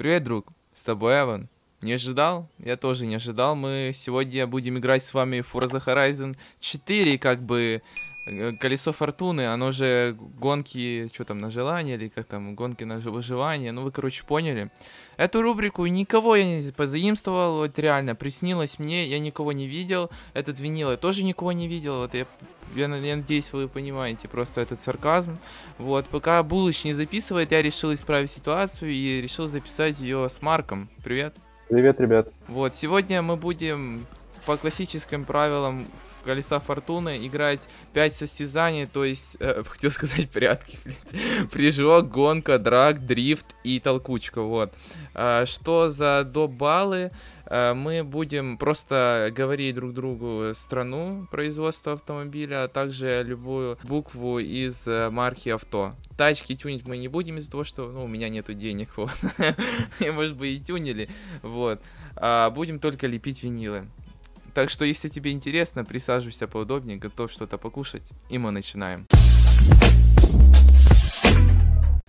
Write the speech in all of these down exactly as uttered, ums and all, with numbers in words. Привет, друг. С тобой Эван. Не ожидал? Я тоже не ожидал. Мы сегодня будем играть с вами в Forza Horizon четыре, как бы... Колесо фортуны, оно же гонки, что там, на желание, или как там, гонки на выживание, ну вы, короче, поняли. Эту рубрику никого я не позаимствовал, вот реально, приснилось мне, я никого не видел, этот винил я тоже никого не видел, вот я, я, я надеюсь, вы понимаете просто этот сарказм. Вот, пока Булыч не записывает, я решил исправить ситуацию и решил записать ее с Марком. Привет. Привет, ребят. Вот, сегодня мы будем по классическим правилам колеса фортуны играть пять состязаний, то есть, э, хотел сказать прятки, блядь. Прыжок, гонка, драг, дрифт и толкучка, вот. Э, что за до баллы? Э, мы будем просто говорить друг другу страну производства автомобиля, а также любую букву из э, марки авто. Тачки тюнить мы не будем из-за того, что, ну, у меня нету денег, вот. Может быть, и тюнили, вот. Будем только лепить винилы. Так что, если тебе интересно, присаживайся поудобнее, готов что-то покушать, и мы начинаем.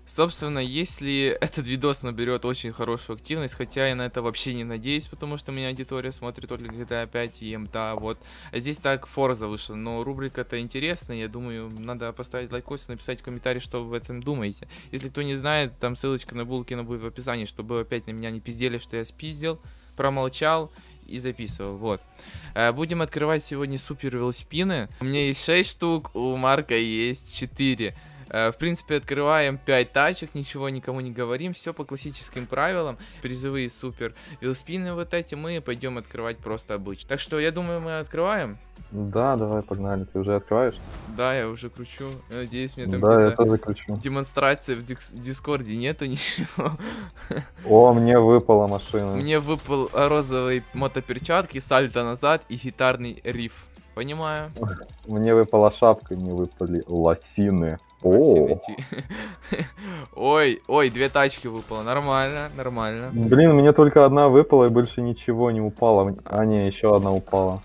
Собственно, если этот видос наберет очень хорошую активность, хотя я на это вообще не надеюсь, потому что у меня аудитория смотрит только джи ти эй пять и эм ти эй, вот. А здесь так Forza вышла, но рубрика-то интересная, я думаю, надо поставить лайкос и написать в комментарии, что вы об этом думаете. Если кто не знает, там ссылочка на Булкина будет в описании, чтобы опять на меня не пиздели, что я спиздил, промолчал и записывал, вот. Будем открывать сегодня супер велоспины. У меня есть шесть штук, у Марка есть четыре. В принципе, открываем пять тачек, ничего никому не говорим, все по классическим правилам. Призовые супер велоспины вот эти мы пойдем открывать просто обычно. Так что, я думаю, мы открываем. Да, давай, погнали. Ты уже открываешь? Да, я уже кручу. Я надеюсь, мне там да, я демонстрации в дикс Дискорде нету ничего. О, мне выпала машина. Мне выпал розовый мотоперчатки, сальто назад и гитарный риф. Понимаю. Мне выпала шапка, мне выпали лосины. О. Ой, ой, две тачки выпало, нормально, нормально. Блин, мне только одна выпала и больше ничего не упало. А не, еще одна упала.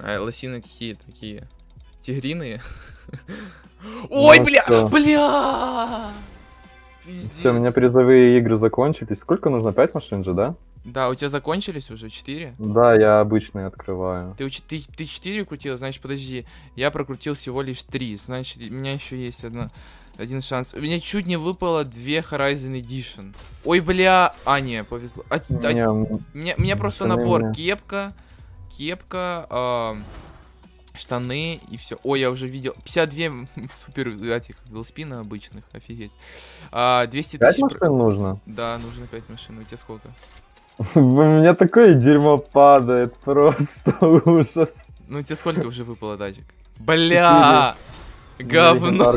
А, лосины какие такие? Тигриные? Ой, ну, бля, все. бля! Все, у меня призовые игры закончились. Сколько нужно? пять машин же, да? Да, у тебя закончились уже четыре? Да, я обычные открываю. Ты, ты, ты четыре крутил, значит, подожди. Я прокрутил всего лишь три. Значит, у меня еще есть одна, один шанс. У меня чуть не выпало две Horizon Edition. Ой, бля. А, не, повезло. А, не, а, не, меня, меня просто набор. Мне. Кепка, кепка, э, штаны и все. Ой, я уже видел. пятьдесят два супер этих велоспина обычных, офигеть. А, двести тысяч... машин нужно? Да, нужно пять машин. У тебя сколько? У меня такое дерьмо падает, просто ужас. Ну тебе сколько уже выпало тачек? Бля! Говно!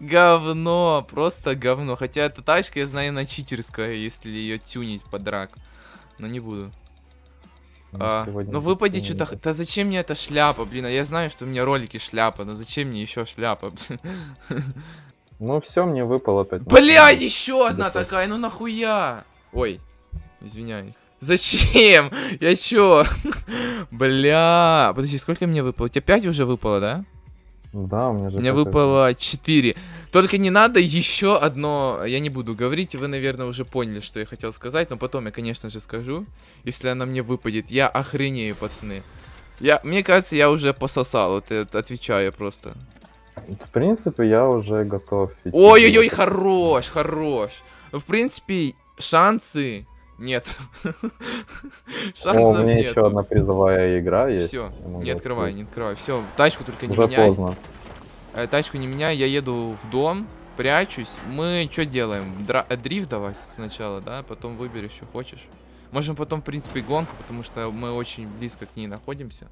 Говно! Просто говно. Хотя эта тачка, я знаю, она читерская, если ее тюнить под драк. Но не буду. А, ну выпади что-то... Да зачем мне эта шляпа, блин? Я знаю, что у меня ролики шляпа, но зачем мне еще шляпа? Ну все, мне выпало опять. Бля, еще одна такая, ну нахуя? Ой. Извиняюсь. Зачем? Я чё? Бля. Подожди, сколько мне выпало? У тебя пять уже выпало, да? Да, у меня же... Мне выпало четыре. Только не надо еще одно... Я не буду говорить, вы, наверное, уже поняли, что я хотел сказать, но потом я, конечно же, скажу. Если она мне выпадет, я охренею, пацаны. Я... Мне кажется, я уже пососал, вот это отвечаю просто. В принципе, я уже готов. Ой-ой-ой, хорош, хорош. В принципе, шансы... Нет. О, у меня нет. Еще одна призовая игра есть. Все, не открывай, не открывай. Все, тачку только не Уже меняй. Поздно. Тачку не меняй, я еду в дом, прячусь. Мы что делаем? Дра дрифт давай сначала, да? Потом выберешь, что хочешь. Можем потом, в принципе, гонку, потому что мы очень близко к ней находимся.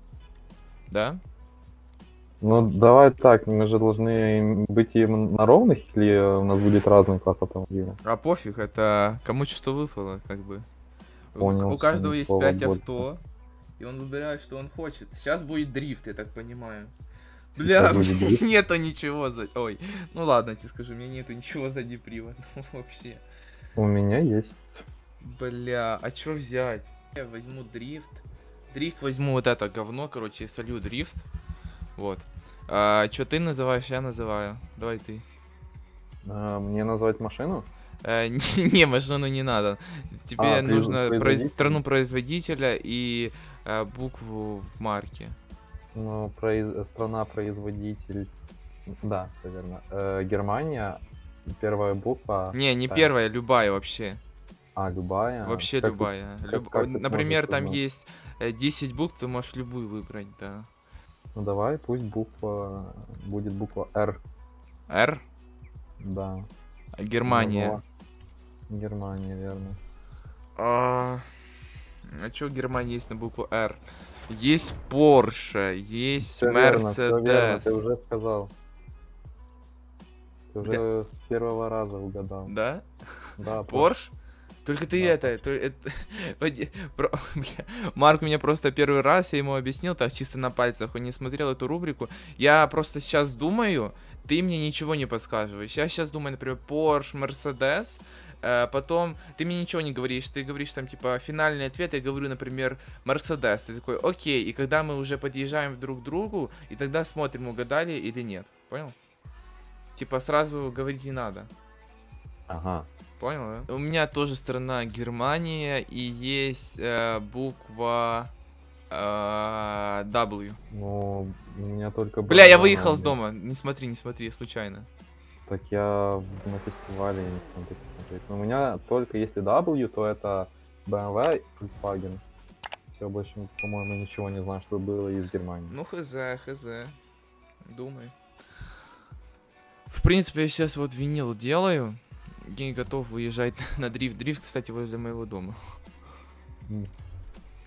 Да? Ну, давай так, мы же должны быть им на ровных, или у нас будет разный класс автомобиля? А пофиг, это кому что выпало, как бы. Понял, у каждого есть пять авто, и он выбирает, что он хочет. Сейчас будет дрифт, я так понимаю. Бля, нету ничего за... Ой, ну ладно, я тебе скажу, у меня нету ничего сзади привода вообще. У меня есть. Бля, а что взять? Я возьму дрифт. Дрифт возьму вот это говно, короче, я солью дрифт. Вот. А, что ты называешь, я называю. Давай ты. А, мне назвать машину? Э, не, машину не надо. Тебе а, нужно произ... страну производителя и э, букву в марке. Ну, произ... страна-производитель. Да, все верно. Э, Германия, первая буква. Не, не там. Первая, любая вообще. А, любая? Вообще как любая. Ты, Люб... как, как Например, там выбрать? Есть десять букв, ты можешь любую выбрать, да. Ну давай, пусть буква будет буква Р. Р? Да. Германия. Была... Германия, верно. А... а что в Германии есть на букву Р? Есть Porsche, есть Mercedes. Ты уже сказал. Ты уже да. с первого раза угадал. Да? Да. Porsche? Только ты да. это... То, это про, бля, Марк у меня просто первый раз, я ему объяснил, так чисто на пальцах, он не смотрел эту рубрику. Я просто сейчас думаю, ты мне ничего не подсказываешь. Я сейчас думаю, например, Porsche, Mercedes, э, потом ты мне ничего не говоришь, ты говоришь там типа финальный ответ, я говорю, например, Mercedes. Ты такой, окей, и когда мы уже подъезжаем друг к другу, и тогда смотрим, угадали или нет. Понял? Типа сразу говорить не надо. Ага. Понял, да? У меня тоже страна Германия, и есть э, буква э, W. Ну, у меня только... Бля, я выехал с дома. Не смотри, не смотри, случайно. Так я на фестивале не смогу посмотреть. Но у меня только, если W, то это бэ эм вэ, Volkswagen. Все, больше, по-моему, ничего не знаю, что было из Германии. Ну, хз, хз. Думай. В принципе, я сейчас вот винил делаю. Я не готов выезжать на дрифт. Дрифт, кстати, возле моего дома. Mm.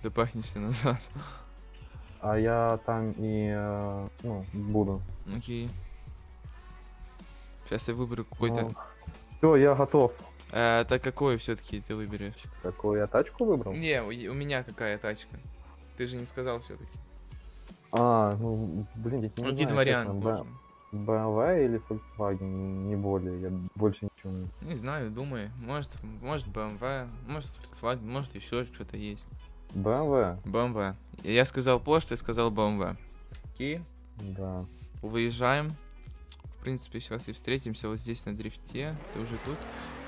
Ты пахнешься назад. А я там и ну, буду. Окей. Okay. Сейчас я выберу какой-то... Oh. Все, я готов. А, так какой все-таки ты выберешь? Какую я тачку выбрал? Не, у меня какая тачка. Ты же не сказал все-таки. А, ну, блин, я не Один вариант должен. бэ эм вэ или Volkswagen, не более, я больше ничего не... Не знаю, думаю, может, может бэ эм вэ, может Volkswagen, может еще что-то есть. бэ эм вэ? бэ эм вэ. Я сказал Porsche, ты сказал бэ эм вэ. Окей? Да. Выезжаем. В принципе, сейчас и встретимся вот здесь на дрифте. Ты уже тут?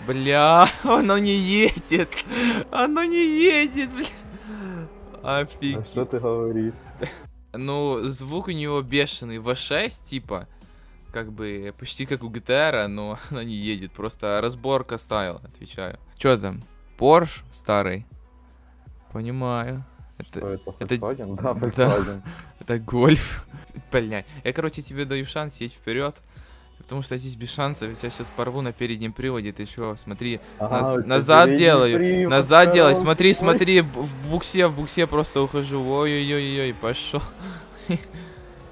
Бля, оно не едет! Оно не едет, бля! Офигеть. А что ты говоришь? Ну, звук у него бешеный, вэ шесть типа. Как бы почти как у джи ти ар, но она не едет. Просто разборка стайл, отвечаю. Чё там? Porsche старый? Понимаю. Что это, это Volkswagen? Это... Да, Volkswagen. Это гольф. Блядь. Я, короче, тебе даю шанс едь вперед, потому что здесь без шансов. Я сейчас порву на переднем приводе. Ты чё? Смотри. Ага, Наз... Назад делаю. Привод. Назад делаю. Смотри, смотри. В буксе, в буксе просто ухожу. Ой-ой-ой-ой. Пошёл.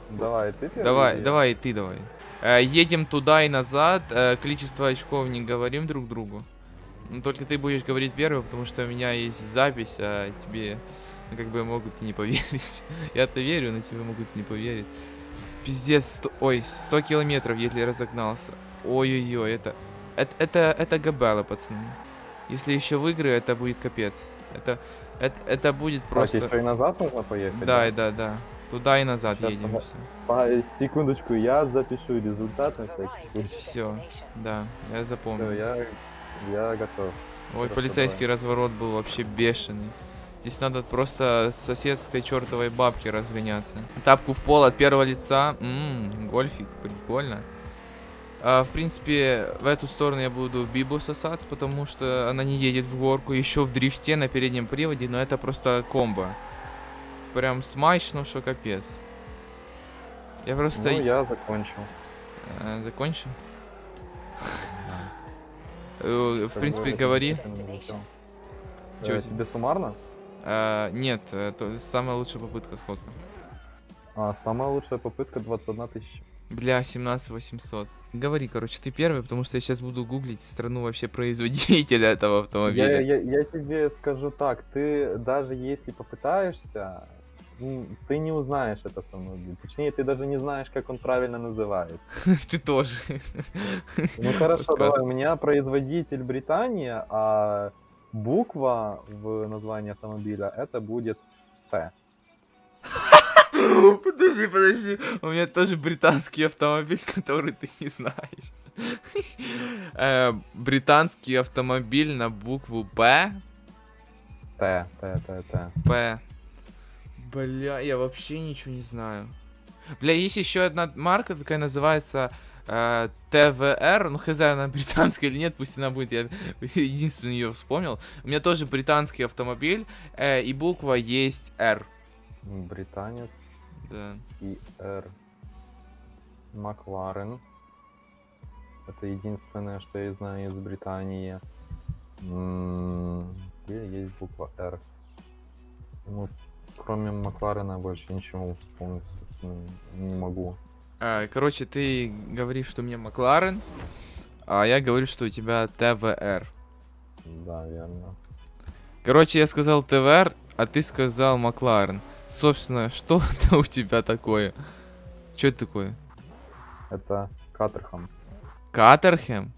Давай, ты Давай, давай, ты давай. Едем туда и назад, количество очков не говорим друг другу. Но только ты будешь говорить первый, потому что у меня есть запись, а тебе ну, как бы могут и не поверить. Я-то верю, но тебе могут и не поверить. Пиздец, сто... ой, сто километров, если я разогнался. Ой-ой-ой, это... Это, это, это габела, пацаны. Если еще выиграю, это будет капец. Это, это, это будет просто... Так, еще и назад нужно поехать? Да, да, да. Туда и назад сейчас едем. По... Все. По... Секундочку, я запишу результат. Все, да, я запомнил. Все, я... я готов. Ой, просто полицейский давай. Разворот был вообще бешеный. Здесь надо просто с соседской чертовой бабки разгоняться. Тапку в пол от первого лица. Ммм, гольфик, прикольно. А, в принципе, в эту сторону я буду бибу сосаться, потому что она не едет в горку. Еще в дрифте на переднем приводе, но это просто комбо. Прям смачно, что капец. Я просто... Ну, я закончил. А, закончил? В принципе, говори. Че, тебе суммарно? Нет, самая лучшая попытка сколько? Самая лучшая попытка двадцать одна тысяча. Бля, семнадцать восемьсот. Говори, короче, ты первый, потому что я сейчас буду гуглить страну вообще производителя этого автомобиля. Я, я, я тебе скажу так, ты даже если попытаешься, ты не узнаешь этот автомобиль. Точнее, ты даже не знаешь, как он правильно называется. Ты тоже. Ну хорошо, давай, у меня производитель Британия, а буква в названии автомобиля это будет Т. Подожди, подожди, у меня тоже британский автомобиль, который ты не знаешь. Британский автомобиль на букву П. Т, Т, Т, Т. П. Бля, я вообще ничего не знаю. Бля, есть еще одна марка, такая называется э, тэ вэ эр. Ну, хз, она британская или нет, пусть она будет. Я единственный ее вспомнил. У меня тоже британский автомобиль, э, и буква есть Р. Британец. Да. И Р. Макларен. Это единственное, что я знаю из Британии. Где есть буква Р? Вот, кроме Макларена больше ничего вспомнить не могу. А, короче, ты говоришь, что у меня Макларен, а я говорю, что у тебя тэ вэ эр. Да, верно. Короче, я сказал тэ вэ эр, а ты сказал Макларен. Собственно, что это у тебя такое? Что это такое? Это Caterham. Caterham?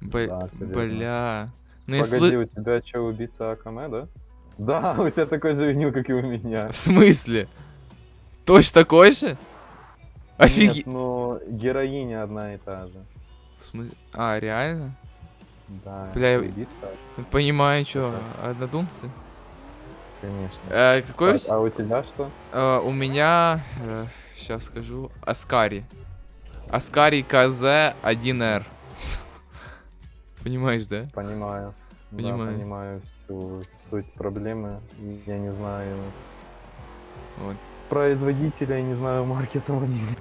Б... Да, бля. Ну, погоди, если... у тебя что, убийца Акаме, да? Да, у тебя такой же винил, как и у меня. В смысле? Точно такой же? Офигеть. Нет, но героиня одна и та же. В смысле? А, реально? Да. Бля, я... понимаю, что, да. Однодумцы? Конечно. А, какой... а, а у тебя что? А, у меня, а, сейчас скажу, Ascari. Ascari ка зэ один эр. Понимаешь, да? Понимаю. Понимаю. Да, понимаю всю суть проблемы. Я не знаю... Вот. Производителя, я не знаю, марки этого нет.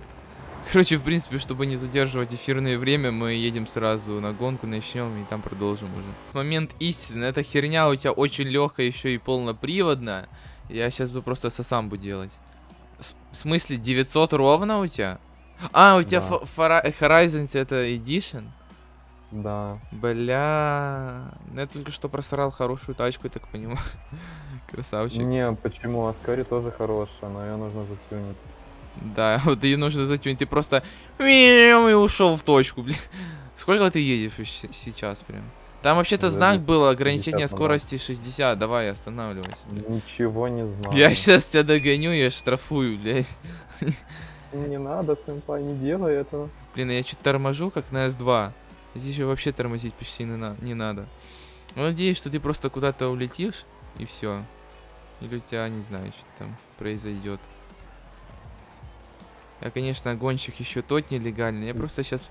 Короче, в принципе, чтобы не задерживать эфирное время, мы едем сразу на гонку, начнем и там продолжим уже. Момент истины. Эта херня у тебя очень легкая, еще и полноприводная. Я сейчас бы просто сосам буду делать. С в смысле, девятьсот ровно у тебя? А, у тебя да. Horizon это Edition? Да. Бля... Я только что просрал хорошую тачку, я так понимаю. Красавчик. Не, почему? Ascari тоже хорошая, но ее нужно затюнить. Да, вот ее нужно затюнить. Ты просто... и ушел в точку, блин. Сколько ты едешь сейчас прям? Там вообще-то знак было, ограничение скорости шестьдесят. Давай, останавливайся. Ничего не знаю. Я сейчас тебя догоню, я штрафую, блядь. Не надо, сэмпай, не делай этого. Блин, я чуть торможу, как на эс два. Здесь же вообще тормозить почти не надо. Надеюсь, что ты просто куда-то улетишь, и все. Или у тебя, не знаю, что там произойдет. Я, конечно, гонщик еще тот нелегальный. Я просто сейчас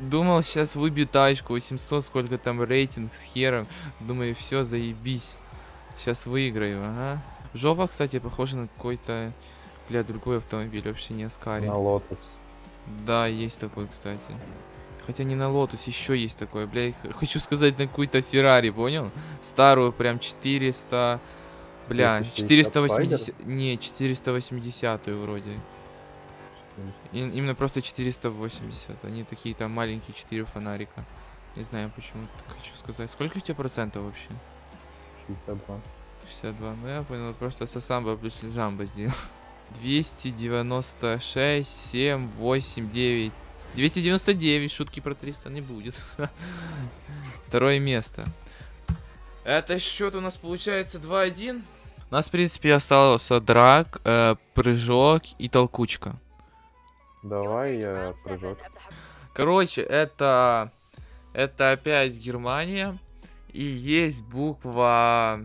думал, сейчас выбью тачку. восемьсот, сколько там рейтинг с хером. Думаю, все, заебись. Сейчас выиграю, ага. Жопа, кстати, похожа на какой-то, бля, другой автомобиль. Вообще не Ascari. На Lotus. Да, есть такой, кстати. Хотя не на Lotus, еще есть такое, бля, хочу сказать, на какую-то Ferrari, понял? Старую, прям четыреста, бля, четыреста восемьдесят, не, четыреста восьмидесятую вроде. И, именно просто четыреста восемьдесят, они такие там маленькие, четыре фонарика. Не знаю, почему так хочу сказать. Сколько у тебя процентов вообще? шестьдесят два. шестьдесят два, ну я понял, просто сосамба плюс лежамба сделал. двести девяносто шесть, семь, восемь, девять. двести девяносто девять, шутки про триста не будет. Второе место. Это счет у нас получается два один. У нас, в принципе, остался драк, э, прыжок и толкучка. Давай я э, прыжок. Короче, это... Это опять Германия. И есть буква...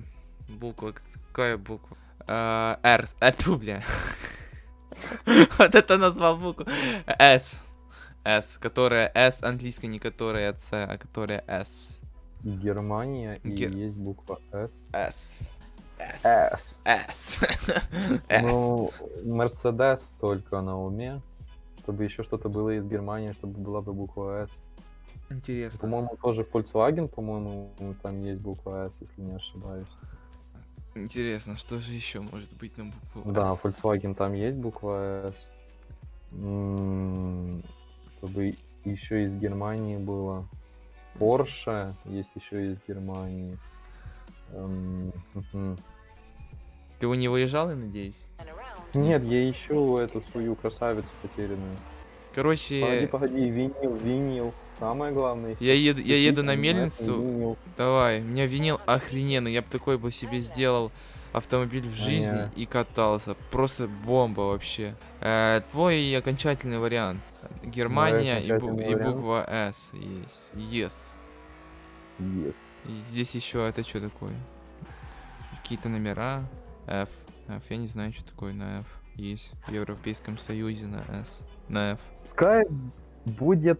Буква... Какая буква? Э, Р. Э, бля. Вот это назвал букву. С. S, которая S английская, не которая C, а которая S. Германия и Гер... есть буква S. S. S. S. S. S. Ну, Mercedes только на уме, чтобы еще что-то было из Германии, чтобы была бы буква S. Интересно. По-моему, тоже Volkswagen, по-моему, там есть буква S, если не ошибаюсь. Интересно, что же еще может быть на букву S? Да, Volkswagen там есть буква S. М-м- Чтобы еще из Германии было. Porsche есть еще из Германии. Эм, угу. Ты у него выезжал, я надеюсь? Нет, я ищу эту свою красавицу потерянную. Короче... Погоди, погоди, винил, винил. Самое главное... Я еду, я еду на мельницу. Давай, у меня винил охрененный. Я бы такой бы себе сделал автомобиль в жизни. Понятно. И катался. Просто бомба вообще. Э, твой окончательный вариант. Германия и, бу вариант. И буква S. Yes. Yes. Yes. И здесь еще это что такое? Какие-то номера. F. F. Я не знаю, что такое на F. Есть в Европейском Союзе на S. На F. Пускай будет...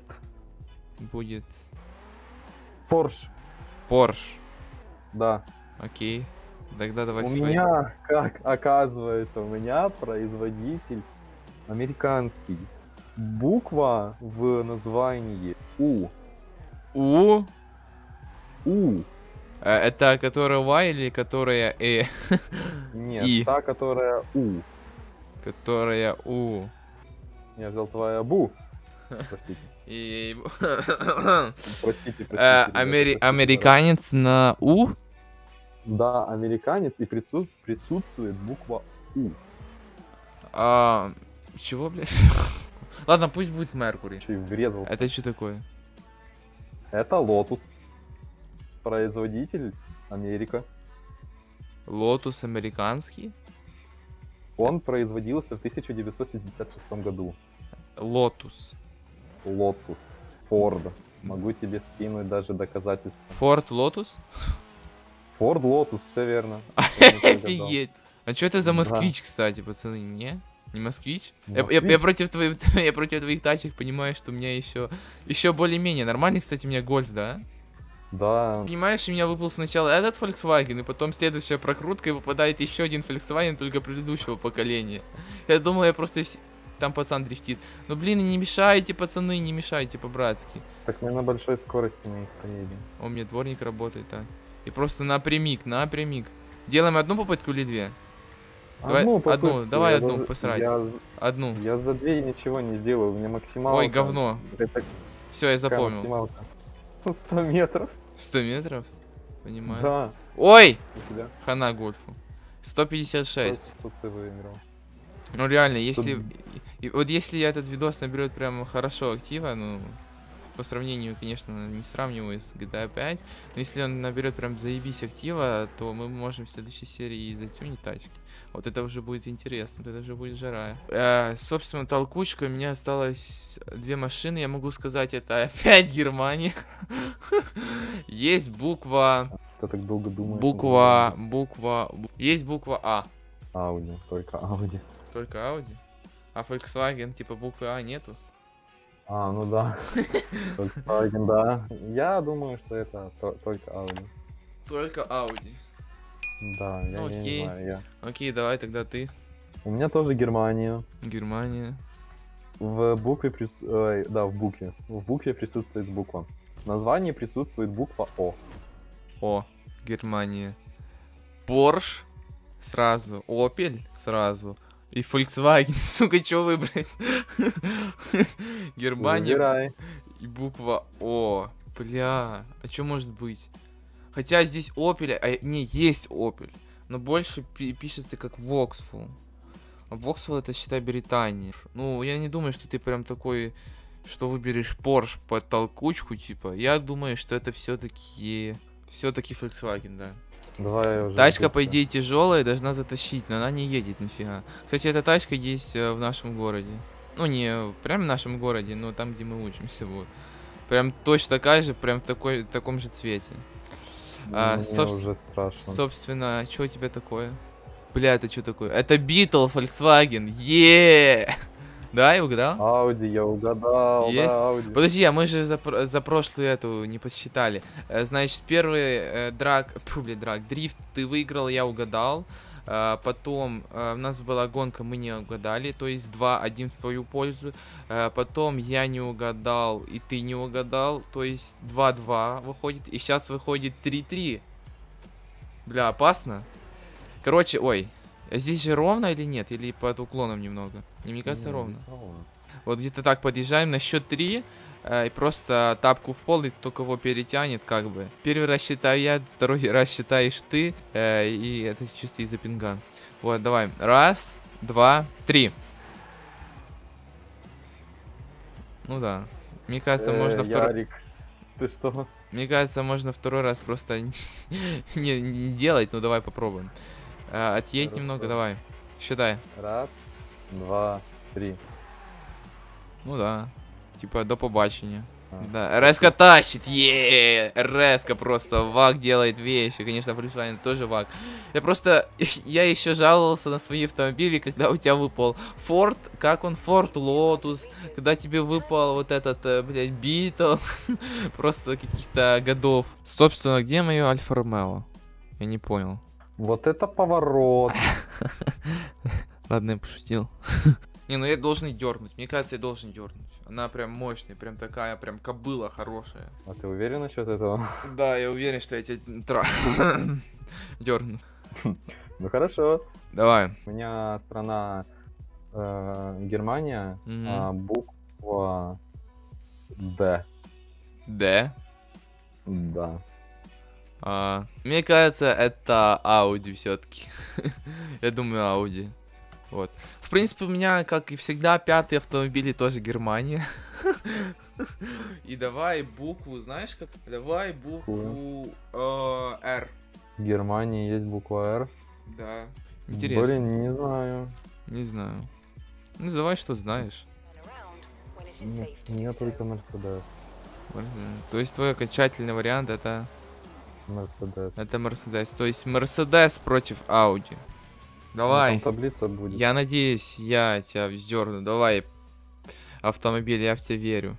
Будет... Porsche. Porsche. Да. Окей. Тогда давай. У свои. Меня, как оказывается, у меня производитель американский. Буква в названии У. У? У. Это которая Y или которая Э? Нет, И. Та, которая У. Которая У. Я взял твоя Бу. Простите. И... простите, простите, а, амери... простите, американец да. На У? Да, американец, и прису... присутствует буква У. А, чего, блядь? Ладно, пусть будет Меркурий. Это что такое? Это Лотус. Производитель Америка. Лотус американский? Он производился в тысяча девятьсот семьдесят шестом году. Лотус. Лотус. Форд. Могу тебе скинуть даже доказательства. Форд Лотус? Форд Лотус, все верно. Офигеть. А что это за москвич, кстати, пацаны? Не? Не москвич? Я, я, я, против твоих, я против твоих тачек понимаю, что у меня еще... Еще более-менее. Нормальный, кстати, у меня гольф, да? Да. Понимаешь, у меня выпал сначала этот Volkswagen, и потом следующая прокрутка, и выпадает еще один Volkswagen, только предыдущего поколения. Я думал, я просто... Там пацан дрифтит. Ну блин, не мешайте, пацаны, не мешайте по-братски. Так мы на большой скорости мы их поедем. О, у меня дворник работает, так. И просто напрямик, напрямик. Делаем одну попытку или две? Давай, одну, попытку. Одну, давай я одну, за... посрать. Я... Одну. Я за две ничего не делаю, у меня максималка. Ой, говно. Это... Все, я запомнил. Максималка. сто метров. сто метров? Понимаю. Да. Ой! Хана гольфу. сто пятьдесят шесть. Тут ты выиграл. Ну реально, если... Тут... И вот если я этот видос наберет прям хорошо актива, ну, по сравнению, конечно, не сравниваю с джи ти эй пять, но если он наберет прям заебись актива, то мы можем в следующей серии затюнить тачки. Вот это уже будет интересно, это уже будет жара. Э, собственно, толкучка, у меня осталось две машины, я могу сказать, это опять Германия. Есть буква... Ты так долго думаешь? Буква, буква... Есть буква А. Ауди, только Ауди. Только Ауди? А Volkswagen, типа, буквы А нету? А, ну да. Volkswagen, да. Я думаю, что это только Audi. Только Audi. Да, я не знаю. Окей, давай тогда ты. У меня тоже Германия. Германия. В букве присутствует... Да, в букве. В букве присутствует буква. В названии присутствует буква О. О, Германия. Porsche сразу. Opel сразу. И Volkswagen, сука, что выбрать? Германия. Выбирай. И буква О. Бля, а что может быть? Хотя здесь Opel, а не, есть Opel, но больше пишется как Vauxhall. А Vauxhall это, считай, Британия. Ну, я не думаю, что ты прям такой, что выберешь Porsche под толкучку, типа. Я думаю, что это все-таки, все-таки Volkswagen, да. Давай тачка, по идее, тяжелая, должна затащить, но она не едет нифига. Кстати, эта тачка есть в нашем городе. Ну, не прям в нашем городе, но там, где мы учимся. Вот. Прям точно такая же, прям в, такой, в таком же цвете. А, мне соб... уже страшно. Собственно, что у тебя такое? Бля, это что такое? Это Beetle Volkswagen. Еее! Да, я угадал? Ауди, я угадал, есть? Да, Ауди. Подожди, а мы же за, за прошлую эту не подсчитали. Значит, первый э, драк, фу, блин, драк, дрифт ты выиграл, я угадал. А, потом а, у нас была гонка, мы не угадали, то есть два один в твою пользу. А, потом я не угадал, и ты не угадал, то есть два два выходит, и сейчас выходит три три. Бля, опасно. Короче, ой. Здесь же ровно или нет? Или под уклоном немного? И мне кажется, ровно. Вот где-то так подъезжаем на счет три. Э, и просто тапку в пол, и кто кого перетянет, как бы. Первый раз считаю я, второй раз считаешь ты. Э, и это чисто из-за пинга. Вот, давай. Раз, два, три. Ну да. Мне кажется, можно второй... Ты что? Мне кажется, можно второй раз просто не делать. Ну давай попробуем. А, отъедь раз, немного, раз. Давай. Считай. Раз, два, три. Ну да. Типа до побачення. А. Да. Резко тащит. Еее. Резко просто. Вак делает вещи. Конечно, Volkswagen тоже вак. Я просто... Я еще жаловался на свои автомобили, когда у тебя выпал Ford. Как он? Ford Lotus. Когда тебе выпал вот этот, блядь, Beetle. Просто каких-то годов. Собственно, где мое Альфа Ромео? Я не понял. Вот это поворот. Ладно, я пошутил. Не, ну я должен дернуть. Мне кажется, я должен дернуть. Она прям мощная, прям такая, прям кобыла хорошая. А ты уверен насчет этого? Да, я уверен, что я тебя дерну. Ну хорошо. Давай. У меня страна Германия. Буква Д. Д? Да. А, мне кажется, это Audi все-таки. Я думаю, Audi. Вот. В принципе, у меня, как и всегда, пятые автомобили тоже Германия. И давай букву, знаешь как? Давай букву Р. В Германии есть буква Р? Да. Интересно. Блин, не знаю. Не знаю. Ну, давай, что знаешь. У меня только Mercedes. То есть твой окончательный вариант это... Mercedes. Это Мерседес. То есть Мерседес против Ауди. Давай. Там таблица будет. Я надеюсь, я тебя вздерну. Давай, автомобиль, я в тебя верю.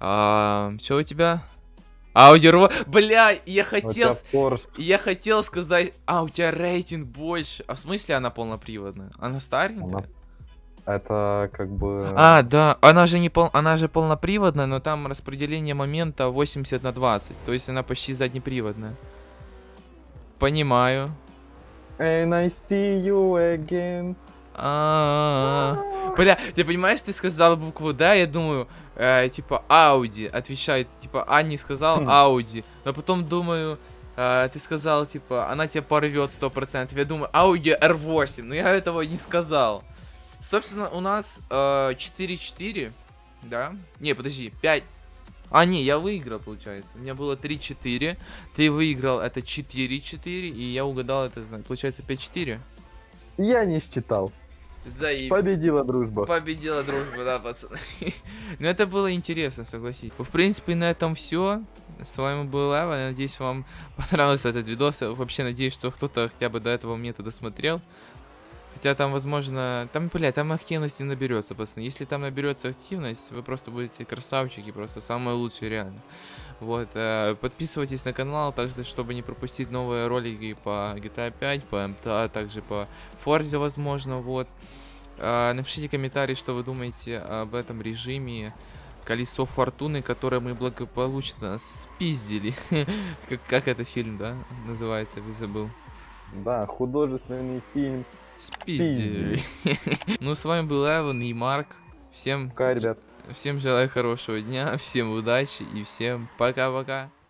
А, что у тебя? Ауди Р... Бля, я хотел... Я хотел сказать... А, у тебя рейтинг больше. А в смысле она полноприводная? Она старенькая? Она... Это как бы... А, да. Она же, не пол... она же полноприводная, но там распределение момента восемьдесят на двадцать. То есть она почти заднеприводная. Понимаю. And I see you again. А -а -а. Бля, ты понимаешь, ты сказал букву да, я думаю, э, типа Ауди отвечает, типа А не сказал Ауди, но потом думаю, э, ты сказал типа она тебя порвет сто процентов, я думаю Ауди эр восемь, но я этого не сказал. Собственно, у нас четыре четыре, э, да? Не, подожди, пять. А, не, я выиграл, получается. У меня было три четыре. Ты выиграл, это четыре четыре. И я угадал, это, получается, пять четыре. Я не считал. Заеб... Победила дружба. Победила дружба, да, пацаны. Но это было интересно, согласись. В принципе, на этом все. С вами был Эван. Я надеюсь, вам понравился этот видос. Я вообще надеюсь, что кто-то хотя бы до этого мне это досмотрел. Хотя там, возможно, там, бля, там активности наберется, пацаны. Если там наберется активность, вы просто будете красавчики, просто самые лучшие, реально. Вот, э, подписывайтесь на канал, также, чтобы не пропустить новые ролики по джи ти эй пять, по эм ти а, также по Forza, возможно, вот. Э, напишите комментарий, что вы думаете об этом режиме. Колесо фортуны, которое мы благополучно спиздили. как, как это фильм, да, называется, я забыл. Да, художественный фильм. Спиздили. Ну, с вами был Эван и Марк. Всем, всем желаю хорошего дня, всем удачи и всем пока-пока.